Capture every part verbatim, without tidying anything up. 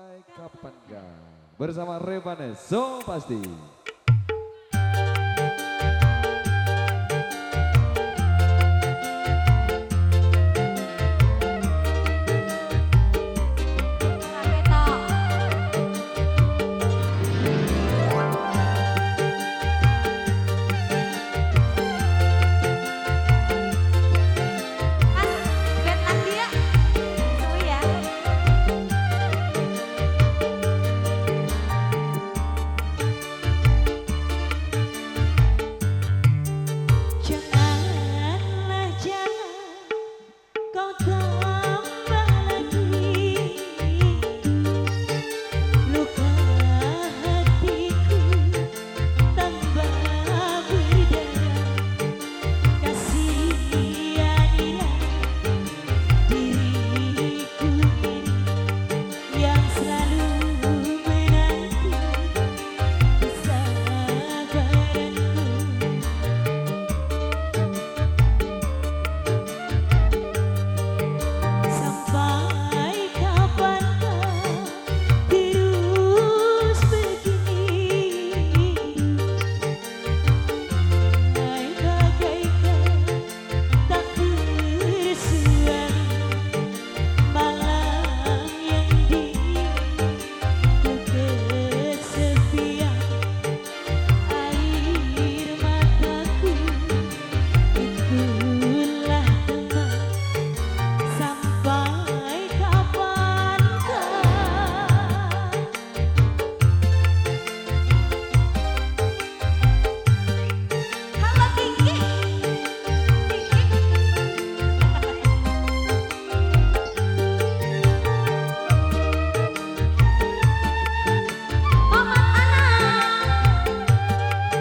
sampai kapan kah? Bersama Revanies, so pasti.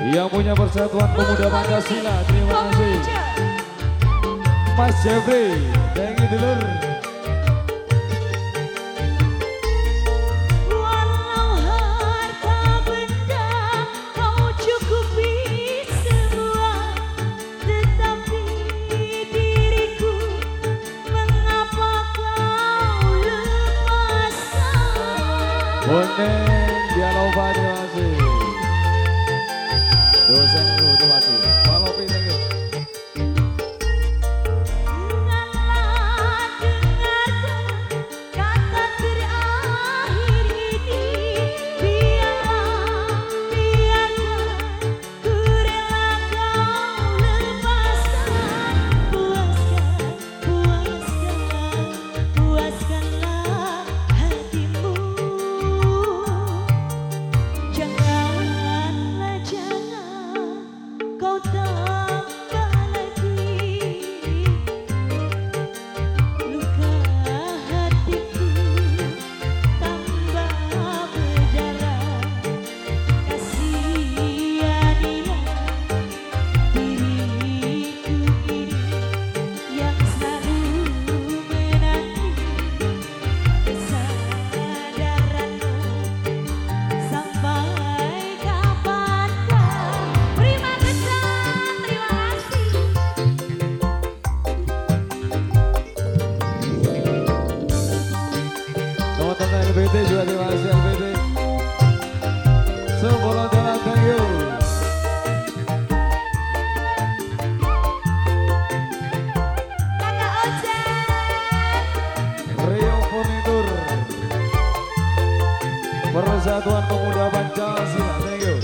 Yang punya Persatuan Pemuda Pancasila, terima kasih Mas Jeffrey, thank you dulur. Walau harta benda kau cukupi semua, tetapi diriku mengapa kau lepaskan? Bonen dialog terima kasih. Dosen dulu, terima kasih. Malam ini Persatuan Pemuda Pancasila, thank you.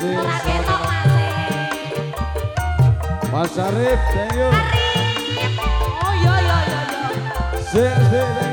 Revanies. Mas Arif, thank you. Arif. Oh yo yo yo yo. Sik sik.